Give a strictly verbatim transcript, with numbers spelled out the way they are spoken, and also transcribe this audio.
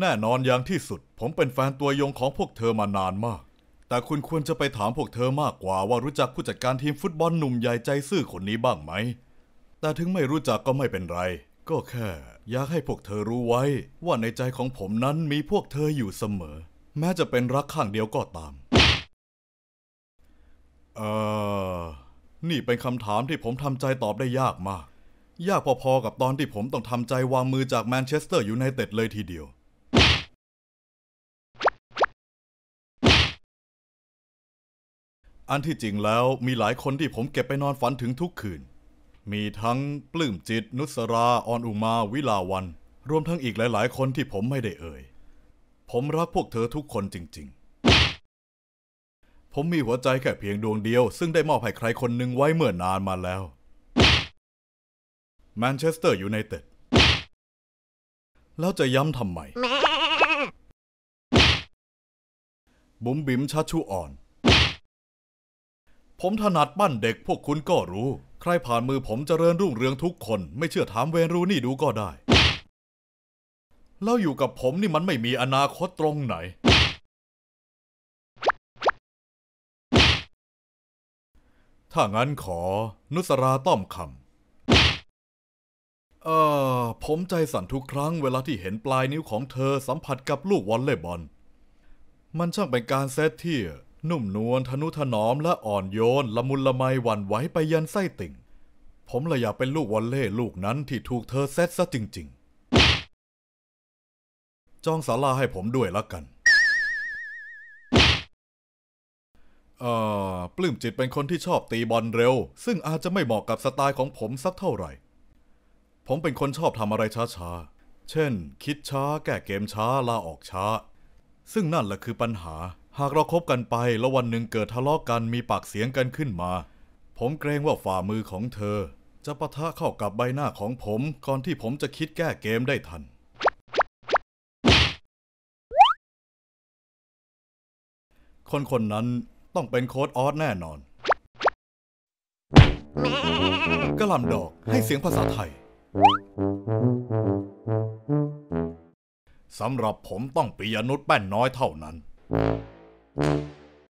แน่นอนอย่างที่สุดผมเป็นแฟนตัวยงของพวกเธอมานานมากแต่คุณควรจะไปถามพวกเธอมากกว่าว่ารู้จักผู้จัดการทีมฟุตบอลหนุ่มใหญ่ใจซื่อคนนี้บ้างไหมแต่ถึงไม่รู้จักก็ไม่เป็นไรก็แค่อยากให้พวกเธอรู้ไว้ว่าในใจของผมนั้นมีพวกเธออยู่เสมอแม้จะเป็นรักข้างเดียวก็ตามเอ่อนี่เป็นคำถามที่ผมทำใจตอบได้ยากมากยากพอๆกับตอนที่ผมต้องทำใจวางมือจากแมนเชสเตอร์ยูไนเต็ดเลยทีเดียวอันที่จริงแล้วมีหลายคนที่ผมเก็บไปนอนฝันถึงทุกคืนมีทั้งปลื้มจิตนุสราออนอุมาวิลาวันรวมทั้งอีกหลายๆคนที่ผมไม่ได้เอ่ยผมรักพวกเธอทุกคนจริงๆผมมีหัวใจแค่เพียงดวงเดียวซึ่งได้มอบให้ใครคนหนึ่งไว้เมื่อนานมาแล้วแมนเชสเตอร์ยูไนเต็ดแล้วจะย้ำทำไมบุ๋มบิ๋มชัชชุอ่อนผมถนัดปั้นเด็กพวกคุณก็รู้ใครผ่านมือผมเจริญรุ่งเรืองทุกคนไม่เชื่อถามเวรูนี่ดูก็ได้แล้วอยู่กับผมนี่มันไม่มีอนาคตตรงไหนถ้างั้นขอนุสราต้อมคำเอ่อผมใจสั่นทุกครั้งเวลาที่เห็นปลายนิ้วของเธอสัมผัสกับลูกวอลเลย์บอลมันช่างเป็นการเซตที่นุ่มนวลทนุถนอมและอ่อนโยนละมุนละไมหวั่นไหวไปยันไส้ติ่งผมเลยอยากเป็นลูกวอลเล่ลูกนั้นที่ถูกเธอเซตซะจริงๆจองศาลาให้ผมด้วยละกันเอ่อปลื้มจิตเป็นคนที่ชอบตีบอลเร็วซึ่งอาจจะไม่เหมาะกับสไตล์ของผมสักเท่าไหร่ผมเป็นคนชอบทำอะไรช้าๆเช่นคิดช้าแก้เกมช้าลาออกช้าซึ่งนั่นแหละคือปัญหาหากเราคบกันไปแล้ววันหนึ่งเกิดทะเลาะกันมีปากเสียงกันขึ้นมาผมเกรงว่าฝ่ามือของเธอจะปะทะเข้ากับใบหน้าของผมก่อนที่ผมจะคิดแก้เกมได้ทันคนคนนั้นต้องเป็นโค้ชออสแน่นอนกะหล่ำดอกให้เสียงภาษาไทยสำหรับผมต้องปิยนุชแป้นน้อยเท่านั้นThank you.